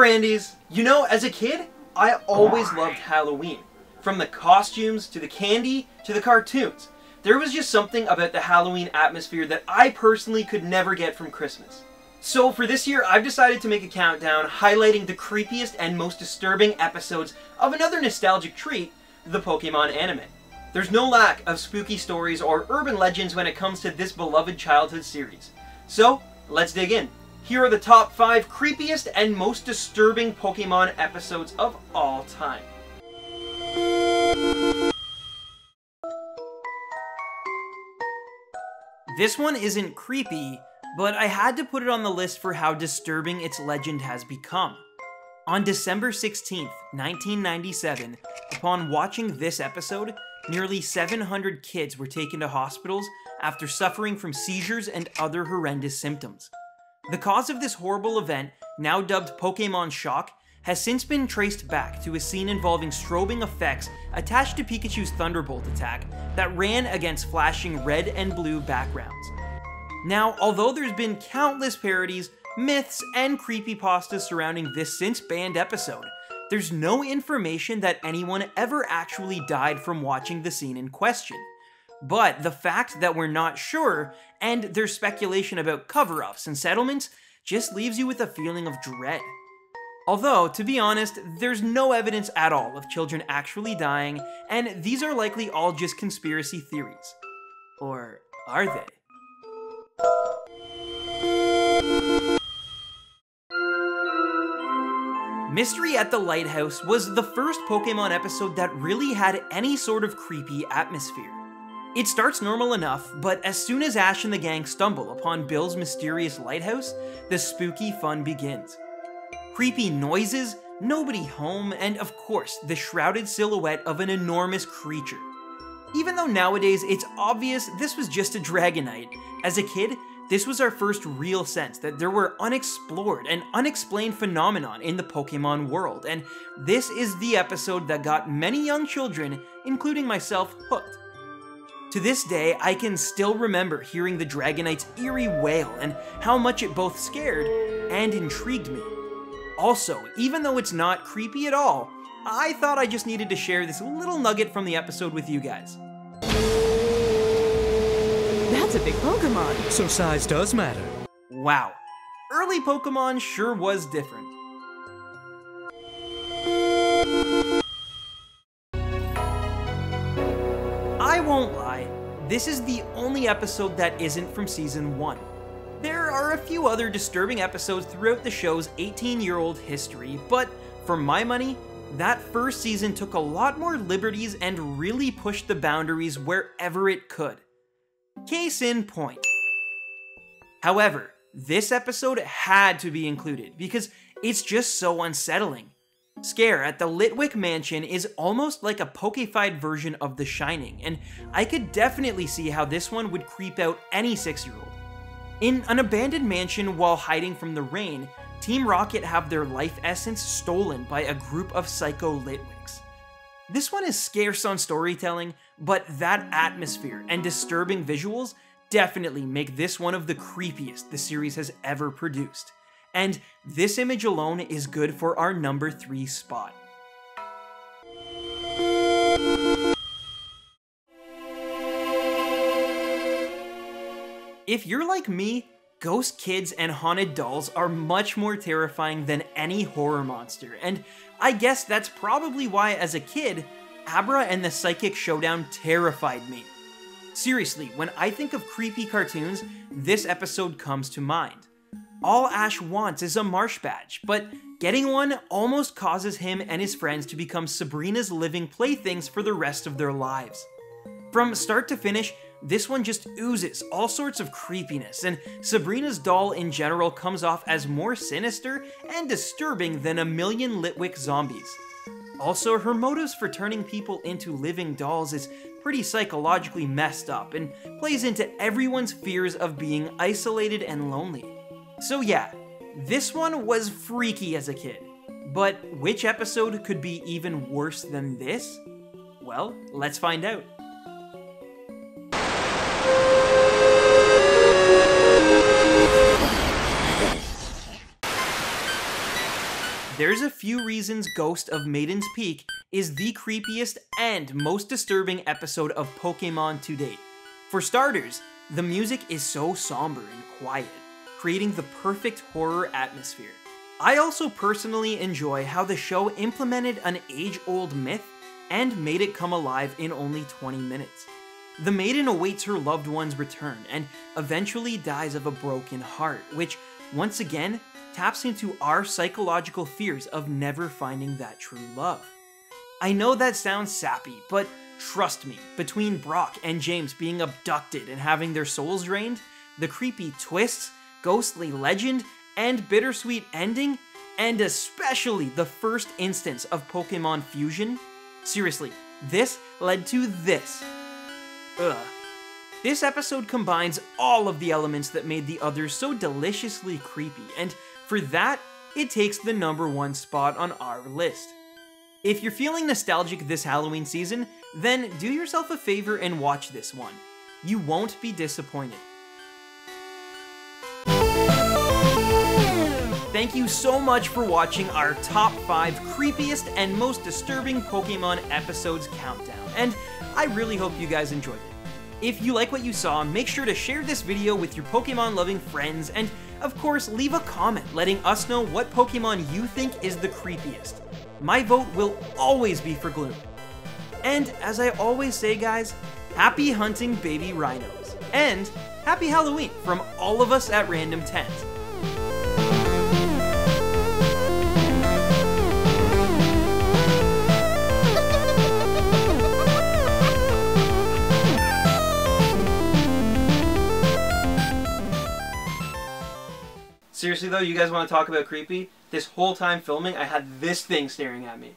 Abraandy's. You know, as a kid, I always loved Halloween. From the costumes, to the candy, to the cartoons. There was just something about the Halloween atmosphere that I personally could never get from Christmas. So for this year, I've decided to make a countdown highlighting the creepiest and most disturbing episodes of another nostalgic treat, the Pokémon anime. There's no lack of spooky stories or urban legends when it comes to this beloved childhood series. So, let's dig in. Here are the top 5 creepiest and most disturbing Pokémon episodes of all time. This one isn't creepy, but I had to put it on the list for how disturbing its legend has become. On December 16th, 1997, upon watching this episode, nearly 700 kids were taken to hospitals after suffering from seizures and other horrendous symptoms. The cause of this horrible event, now dubbed Pokémon Shock, has since been traced back to a scene involving strobing effects attached to Pikachu's Thunderbolt attack that ran against flashing red and blue backgrounds. Now, although there's been countless parodies, myths, and creepypastas surrounding this since-banned episode, there's no information that anyone ever actually died from watching the scene in question. But the fact that we're not sure, and there's speculation about cover-ups and settlements, just leaves you with a feeling of dread. Although, to be honest, there's no evidence at all of children actually dying, and these are likely all just conspiracy theories. Or are they? Mystery at the Lighthouse was the first Pokémon episode that really had any sort of creepy atmosphere. It starts normal enough, but as soon as Ash and the gang stumble upon Bill's mysterious lighthouse, the spooky fun begins. Creepy noises, nobody home, and of course, the shrouded silhouette of an enormous creature. Even though nowadays it's obvious this was just a Dragonite, as a kid, this was our first real sense that there were unexplored and unexplained phenomena in the Pokémon world, and this is the episode that got many young children, including myself, hooked. To this day, I can still remember hearing the Dragonite's eerie wail and how much it both scared and intrigued me. Also, even though it's not creepy at all, I thought I just needed to share this little nugget from the episode with you guys. That's a big Pokémon! So size does matter. Wow. Early Pokémon sure was different. I won't lie, this is the only episode that isn't from Season 1. There are a few other disturbing episodes throughout the show's 18-year-old history, but for my money, that first season took a lot more liberties and really pushed the boundaries wherever it could. Case in point. However, this episode had to be included because it's just so unsettling. Scare at the Litwick Mansion is almost like a pokified version of The Shining, and I could definitely see how this one would creep out any 6-year-old. In an abandoned mansion while hiding from the rain, Team Rocket have their life essence stolen by a group of psycho Litwicks. This one is scarce on storytelling, but that atmosphere and disturbing visuals definitely make this one of the creepiest the series has ever produced. And this image alone is good for our number 3 spot. If you're like me, ghost kids and haunted dolls are much more terrifying than any horror monster, and I guess that's probably why as a kid, Abra and the Psychic Showdown terrified me. Seriously, when I think of creepy cartoons, this episode comes to mind. All Ash wants is a marsh badge, but getting one almost causes him and his friends to become Sabrina's living playthings for the rest of their lives. From start to finish, this one just oozes all sorts of creepiness, and Sabrina's doll in general comes off as more sinister and disturbing than a million Litwick zombies. Also, her motives for turning people into living dolls is pretty psychologically messed up and plays into everyone's fears of being isolated and lonely. So yeah, this one was freaky as a kid, but which episode could be even worse than this? Well, let's find out. Here's a few reasons Ghost of Maiden's Peak is the creepiest and most disturbing episode of Pokémon to date. For starters, the music is so somber and quiet, creating the perfect horror atmosphere. I also personally enjoy how the show implemented an age-old myth and made it come alive in only 20 minutes. The maiden awaits her loved one's return and eventually dies of a broken heart, which, once again, taps into our psychological fears of never finding that true love. I know that sounds sappy, but trust me, between Brock and James being abducted and having their souls drained, the creepy twists, ghostly legend, and bittersweet ending, and especially the first instance of Pokémon Fusion, seriously, this led to this. Ugh. This episode combines all of the elements that made the others so deliciously creepy, and for that, it takes the #1 spot on our list. If you're feeling nostalgic this Halloween season, then do yourself a favor and watch this one. You won't be disappointed. Thank you so much for watching our top 5 creepiest and most disturbing Pokémon episodes countdown, and I really hope you guys enjoyed it. If you like what you saw, make sure to share this video with your Pokémon-loving friends, and of course, leave a comment letting us know what Pokémon you think is the creepiest. My vote will always be for Gloom. And as I always say, guys, happy hunting baby rhinos, and happy Halloween from all of us at RandomTens. Seriously though, you guys want to talk about creepy? This whole time filming, I had this thing staring at me.